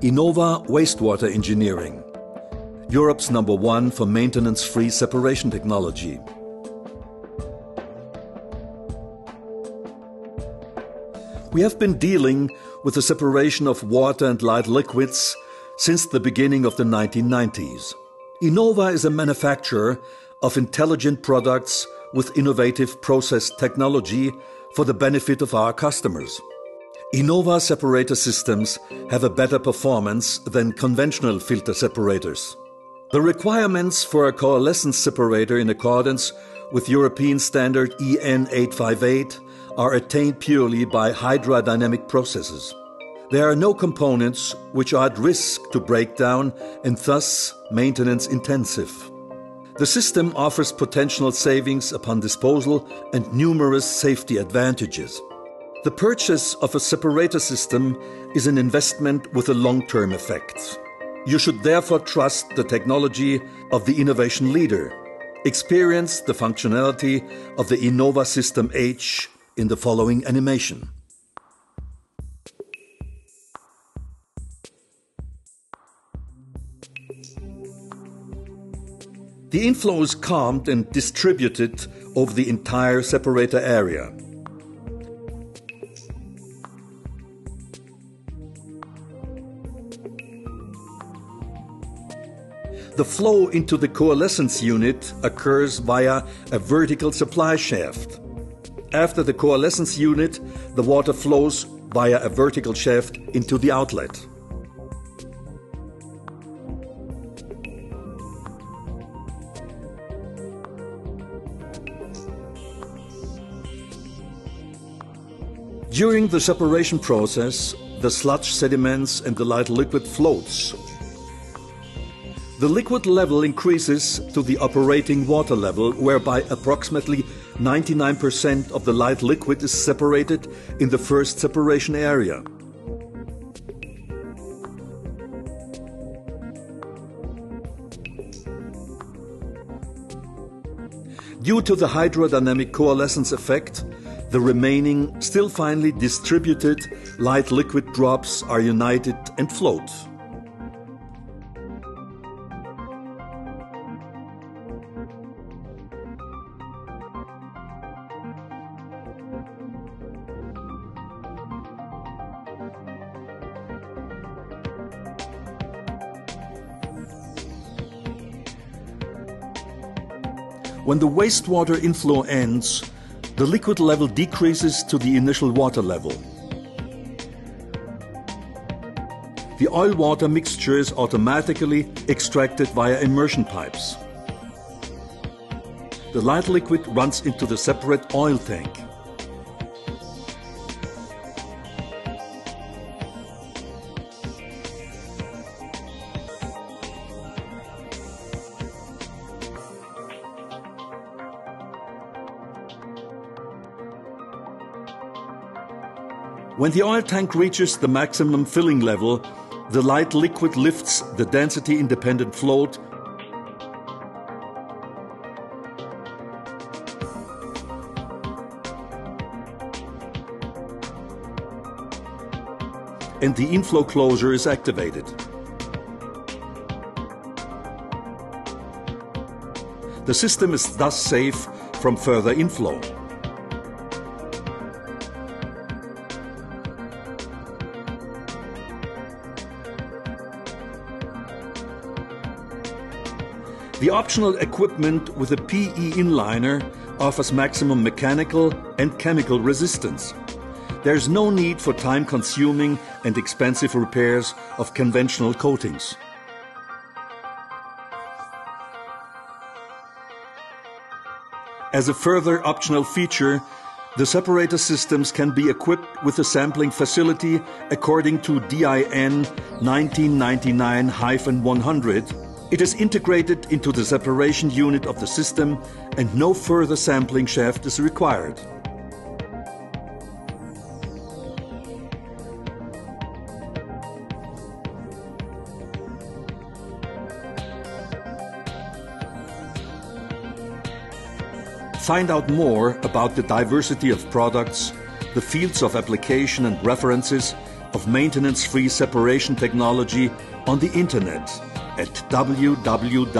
INOWA Wastewater Engineering, Europe's #1 for maintenance-free separation technology. We have been dealing with the separation of water and light liquids since the beginning of the 1990s. INOWA is a manufacturer of intelligent products with innovative process technology for the benefit of our customers. INOWA separator systems have a better performance than conventional filter separators. The requirements for a coalescence separator in accordance with European standard EN 858 are attained purely by hydrodynamic processes. There are no components which are at risk to break down and thus maintenance intensive. The system offers potential savings upon disposal and numerous safety advantages. The purchase of a separator system is an investment with a long-term effect. You should therefore trust the technology of the innovation leader. Experience the functionality of the INOWA System H in the following animation. The inflow is calmed and distributed over the entire separator area. The flow into the coalescence unit occurs via a vertical supply shaft. After the coalescence unit, the water flows via a vertical shaft into the outlet. During the separation process, the sludge sediments and the light liquid floats. The liquid level increases to the operating water level, whereby approximately 99% of the light liquid is separated in the first separation area. Due to the hydrodynamic coalescence effect, the remaining, still finely distributed light liquid drops are united and float. When the wastewater inflow ends, the liquid level decreases to the initial water level. The oil-water mixture is automatically extracted via immersion pipes. The light liquid runs into the separate oil tank. When the oil tank reaches the maximum filling level, the light liquid lifts the density-independent float and the inflow closure is activated. The system is thus safe from further inflow. The optional equipment with a PE inliner offers maximum mechanical and chemical resistance. There is no need for time-consuming and expensive repairs of conventional coatings. As a further optional feature, the separator systems can be equipped with a sampling facility according to DIN 1999-100. It is integrated into the separation unit of the system and no further sampling shaft is required. Find out more about the diversity of products, the fields of application and references of maintenance-free separation technology on the internet at www.inowa.at.